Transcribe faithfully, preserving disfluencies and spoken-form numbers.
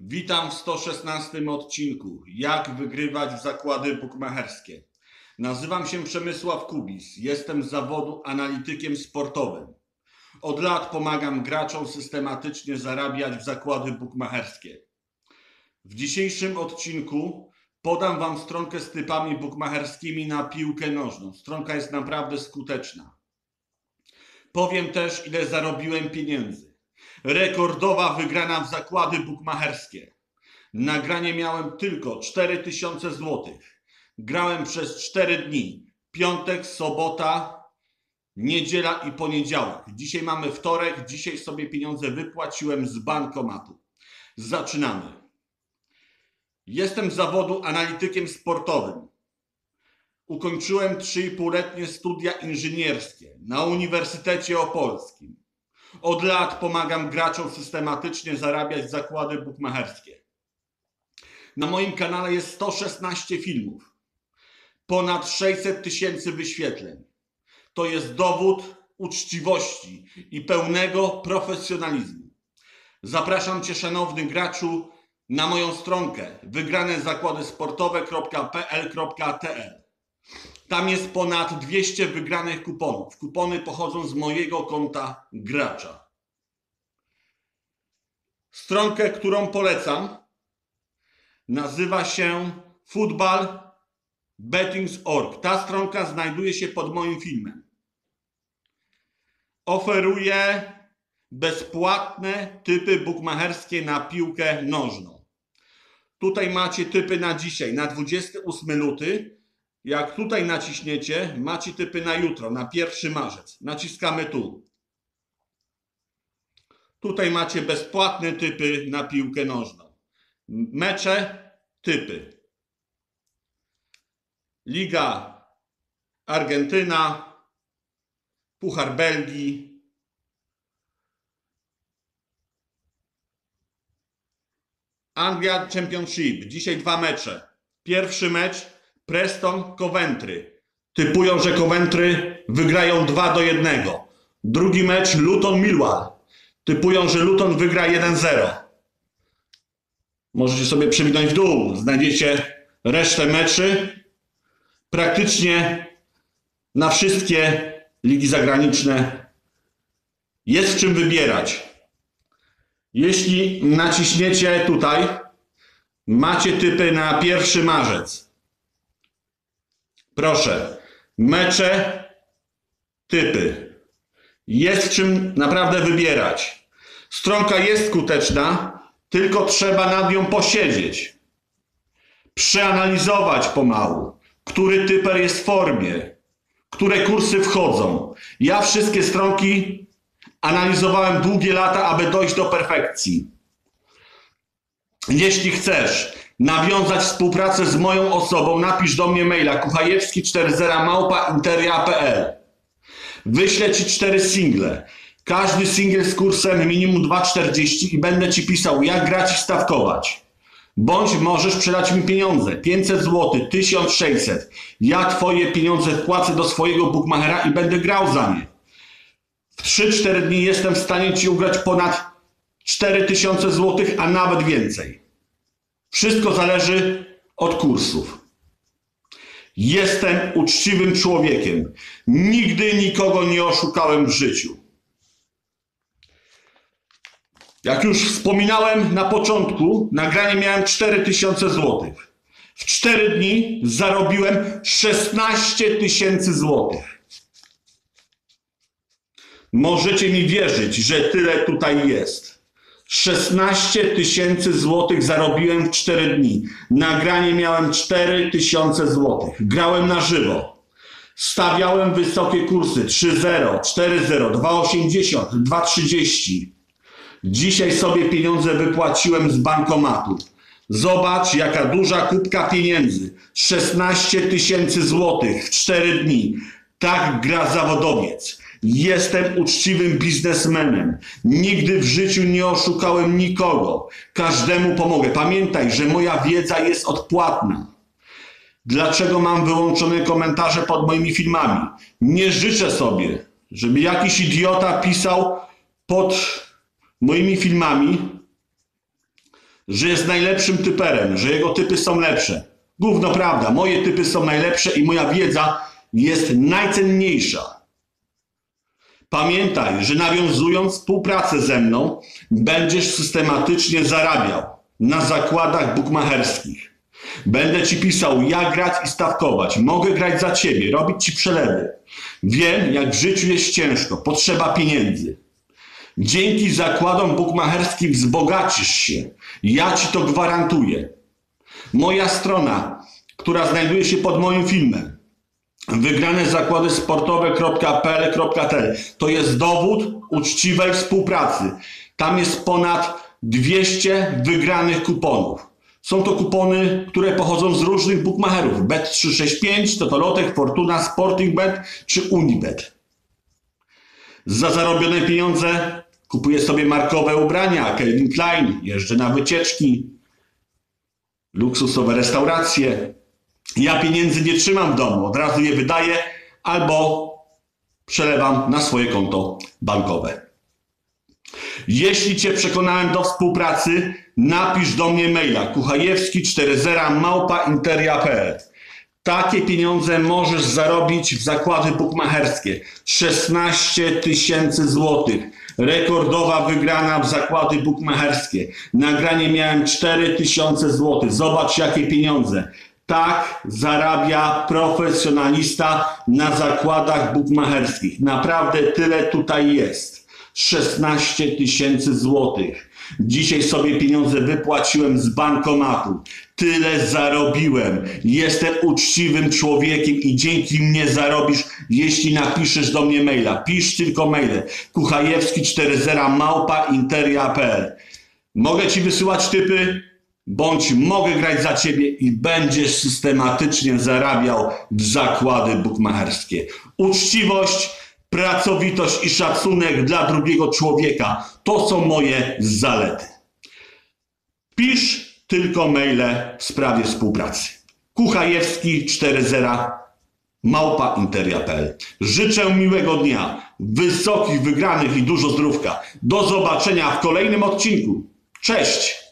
Witam w sto szesnastym odcinku Jak wygrywać w zakłady bukmacherskie. Nazywam się Przemysław Kubis, jestem z zawodu analitykiem sportowym. Od lat pomagam graczom systematycznie zarabiać w zakłady bukmacherskie. W dzisiejszym odcinku podam Wam stronkę z typami bukmacherskimi na piłkę nożną. Stronka jest naprawdę skuteczna. Powiem też, ile zarobiłem pieniędzy. Rekordowa wygrana w zakłady bukmacherskie. Nagranie miałem tylko cztery tysiące złotych. Grałem przez cztery dni. Piątek, sobota, niedziela i poniedziałek. Dzisiaj mamy wtorek. Dzisiaj sobie pieniądze wypłaciłem z bankomatu. Zaczynamy. Jestem z zawodu analitykiem sportowym. Ukończyłem trzy i pół letnie studia inżynierskie na Uniwersytecie Opolskim. Od lat pomagam graczom systematycznie zarabiać zakłady bukmacherskie. Na moim kanale jest sto szesnaście filmów, ponad sześćset tysięcy wyświetleń. To jest dowód uczciwości i pełnego profesjonalizmu. Zapraszam Cię, szanowny graczu, na moją stronkę wygrane zakłady sportowe kropka p l kropka t l. Tam jest ponad dwieście wygranych kuponów. Kupony pochodzą z mojego konta gracza. Stronkę, którą polecam, nazywa się football bettings kropka org. Ta stronka znajduje się pod moim filmem. Oferuje bezpłatne typy bukmacherskie na piłkę nożną. Tutaj macie typy na dzisiaj, na dwudziestego ósmego lutego. Jak tutaj naciśniecie, macie typy na jutro, na pierwszy marzec. Naciskamy tu. Tutaj macie bezpłatne typy na piłkę nożną. Mecze, typy. Liga Argentyna, Puchar Belgii, Anglia Championship. Dzisiaj dwa mecze. Pierwszy mecz Preston Coventry. Typują, że Coventry wygrają dwa do jednego. Drugi mecz Luton Millwall. Typują, że Luton wygra jeden zero. Możecie sobie przewinąć w dół. Znajdziecie resztę meczy. Praktycznie na wszystkie ligi zagraniczne jest czym wybierać. Jeśli naciśniecie tutaj, macie typy na pierwszy marzec. Proszę, mecze, typy. Jest czym naprawdę wybierać. Stronka jest skuteczna, tylko trzeba nad nią posiedzieć. Przeanalizować pomału, który typer jest w formie, które kursy wchodzą. Ja wszystkie stronki analizowałem długie lata, aby dojść do perfekcji. Jeśli chcesz nawiązać współpracę z moją osobą, napisz do mnie maila kuchajewski czterdzieści małpa interia kropka p l. Wyślę Ci cztery single. Każdy single z kursem minimum dwa czterdzieści i będę Ci pisał, jak grać i stawkować. Bądź możesz przelać mi pieniądze. pięćset złotych, tysiąc sześćset. Ja Twoje pieniądze wpłacę do swojego bukmachera i będę grał za nie. W trzy cztery dni jestem w stanie Ci ugrać ponad cztery tysiące złotych, a nawet więcej. Wszystko zależy od kursów. Jestem uczciwym człowiekiem. Nigdy nikogo nie oszukałem w życiu. Jak już wspominałem na początku, nagranie miałem cztery tysiące złotych. W cztery dni zarobiłem szesnaście tysięcy złotych. Możecie mi wierzyć, że tyle tutaj jest. szesnaście tysięcy złotych zarobiłem w cztery dni. Nagranie miałem cztery tysiące złotych. Grałem na żywo. Stawiałem wysokie kursy trzy zero, cztery zero, dwa osiemdziesiąt, dwa trzydzieści. Dzisiaj sobie pieniądze wypłaciłem z bankomatu. Zobacz, jaka duża kubka pieniędzy. szesnaście tysięcy złotych w cztery dni. Tak gra zawodowiec. Jestem uczciwym biznesmenem. Nigdy w życiu nie oszukałem nikogo. Każdemu pomogę. Pamiętaj, że moja wiedza jest odpłatna. Dlaczego mam wyłączone komentarze pod moimi filmami? Nie życzę sobie, żeby jakiś idiota pisał pod moimi filmami, że jest najlepszym typerem, że jego typy są lepsze. Gówno prawda, moje typy są najlepsze i moja wiedza jest najcenniejsza. Pamiętaj, że nawiązując współpracę ze mną, będziesz systematycznie zarabiał na zakładach bukmacherskich. Będę Ci pisał, jak grać i stawkować. Mogę grać za Ciebie, robić Ci przelewy. Wiem, jak w życiu jest ciężko, potrzeba pieniędzy. Dzięki zakładom bukmacherskim wzbogacisz się. Ja Ci to gwarantuję. Moja strona, która znajduje się pod moim filmem, wygrane zakłady sportowe kropka p l kropka t l, to jest dowód uczciwej współpracy. Tam jest ponad dwieście wygranych kuponów. Są to kupony, które pochodzą z różnych bukmacherów. bet trzysta sześćdziesiąt pięć, Totolotek, Fortuna, SportingBet czy Unibet. Za zarobione pieniądze kupuję sobie markowe ubrania, Calvin Klein, jeżdżę na wycieczki, luksusowe restauracje. Ja pieniędzy nie trzymam w domu, od razu je wydaję albo przelewam na swoje konto bankowe. Jeśli Cię przekonałem do współpracy, napisz do mnie maila kuchajewski czterdzieści małpa interia kropka p l. Takie pieniądze możesz zarobić w zakłady bukmacherskie. szesnaście tysięcy złotych. Rekordowa wygrana w zakłady bukmacherskie. Nagranie miałem cztery tysiące złotych. Zobacz, jakie pieniądze. Tak zarabia profesjonalista na zakładach bukmacherskich. Naprawdę tyle tutaj jest. szesnaście tysięcy złotych. Dzisiaj sobie pieniądze wypłaciłem z bankomatu. Tyle zarobiłem. Jestem uczciwym człowiekiem i dzięki mnie zarobisz, jeśli napiszesz do mnie maila. Pisz tylko maile. kuchajewski czterdzieści małpa interia kropka p l. Mogę Ci wysyłać typy, bądź mogę grać za Ciebie i będziesz systematycznie zarabiał w zakłady bukmacherskie. Uczciwość, pracowitość i szacunek dla drugiego człowieka to są moje zalety. Pisz tylko maile w sprawie współpracy. kuchajewski czterdzieści małpa interia kropka p l. Życzę miłego dnia, wysokich wygranych i dużo zdrówka. Do zobaczenia w kolejnym odcinku. Cześć!